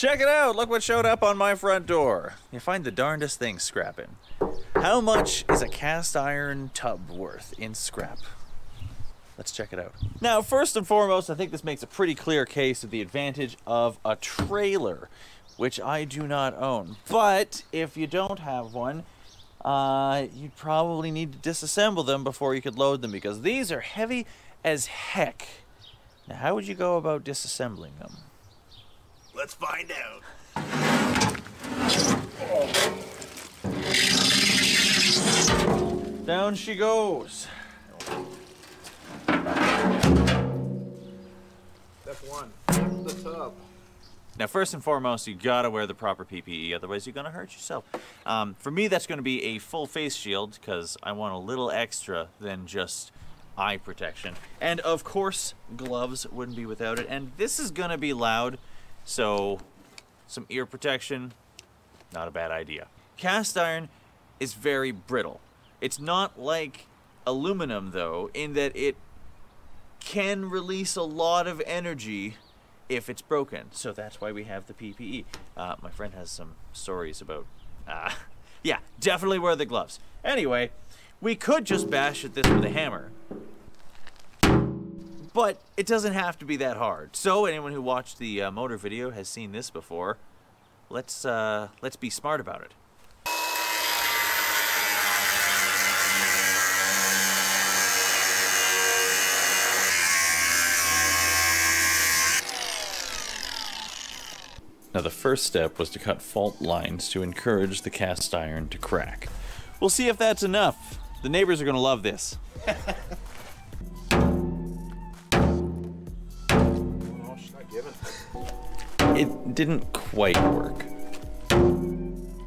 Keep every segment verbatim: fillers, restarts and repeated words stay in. Check it out, look what showed up on my front door. You find the darndest thing scrapping. How much is a cast iron tub worth in scrap? Let's check it out. Now, first and foremost, I think this makes a pretty clear case of the advantage of a trailer, which I do not own. But if you don't have one, uh, you'd probably need to disassemble them before you could load them, because these are heavy as heck. Now, how would you go about disassembling them? Let's find out. Oh. Down she goes. Step one, lift the tub. Now, first and foremost, you gotta wear the proper P P E, otherwise you're gonna hurt yourself. Um, for me, that's gonna be a full face shield, because I want a little extra than just eye protection. And of course, gloves wouldn't be without it. And this is gonna be loud, so some ear protection, not a bad idea. Cast iron is very brittle. It's not like aluminum, though, in that it can release a lot of energy if it's broken, so that's why we have the P P E. Uh, my friend has some stories about, uh, yeah, definitely wear the gloves. Anyway, we could just bash at this with a hammer, but it doesn't have to be that hard. So anyone who watched the uh, motor video has seen this before. Let's, uh, let's be smart about it. Now, the first step was to cut fault lines to encourage the cast iron to crack. We'll see if that's enough. The neighbors are gonna love this. It didn't quite work. Now,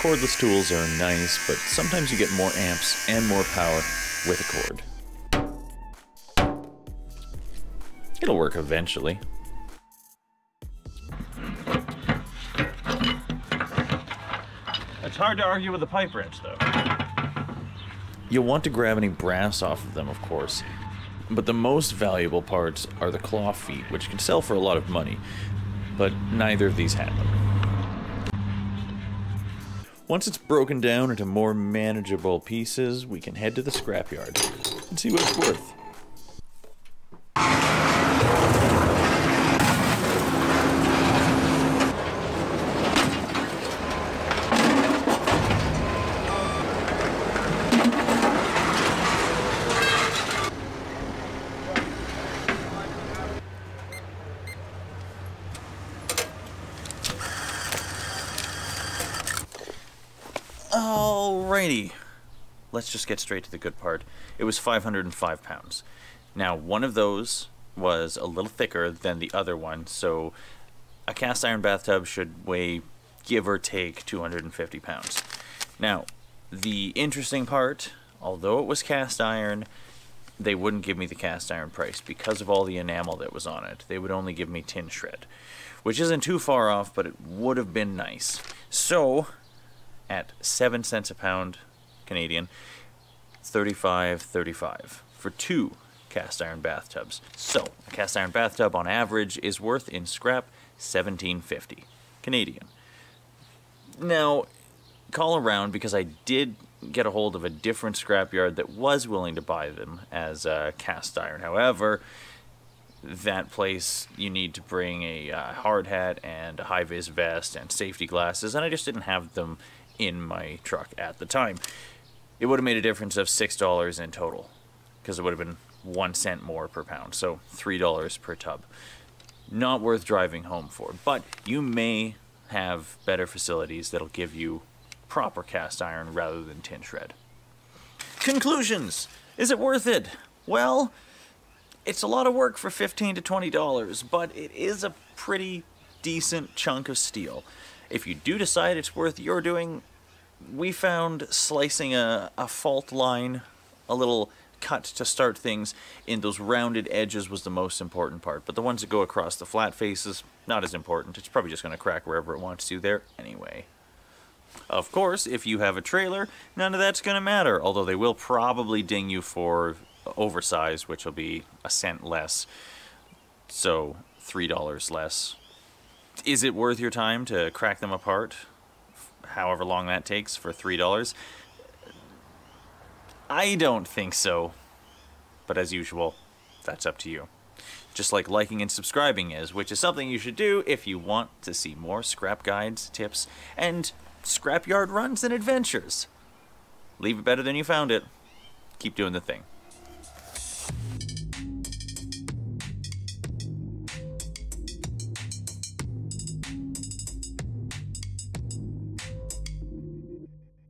cordless tools are nice, but sometimes you get more amps and more power with a cord. It'll work eventually. It's hard to argue with a pipe wrench, though. You'll want to grab any brass off of them, of course, but the most valuable parts are the claw feet, which can sell for a lot of money, but neither of these had them. Once it's broken down into more manageable pieces, we can head to the scrapyard and see what it's worth. Alrighty, let's just get straight to the good part. It was five hundred and five pounds. Now, one of those was a little thicker than the other one, so a cast iron bathtub should weigh, give or take, two hundred and fifty pounds. Now, the interesting part, although it was cast iron, they wouldn't give me the cast iron price because of all the enamel that was on it. They would only give me tin shred, which isn't too far off, but it would have been nice. So, at seven cents a pound Canadian, thirty-five thirty-five for two cast iron bathtubs. So a cast iron bathtub on average is worth in scrap seventeen fifty Canadian. Now, call around, because I did get a hold of a different scrapyard that was willing to buy them as uh, cast iron. However, that place, you need to bring a uh, hard hat and a high-vis vest and safety glasses, and I just didn't have them in my truck at the time. It would have made a difference of six dollars in total, because it would have been one cent more per pound, so three dollars per tub. Not worth driving home for, but you may have better facilities that'll give you proper cast iron rather than tin shred. Conclusions! Is it worth it? Well, it's a lot of work for fifteen to twenty dollars, but it is a pretty decent chunk of steel. If you do decide it's worth your doing, we found slicing a, a fault line, a little cut to start things, in those rounded edges was the most important part. But the ones that go across the flat faces, not as important. It's probably just going to crack wherever it wants to there anyway. Of course, if you have a trailer, none of that's going to matter, although they will probably ding you for oversized, which will be a cent less, so three dollars less. is it worth your time to crack them apart, however long that takes, for three dollars? I don't think so, but as usual, that's up to you. Just like liking and subscribing is, which is something you should do if you want to see more scrap guides, tips, and scrapyard runs and adventures. Leave it better than you found it. Keep doing the thing.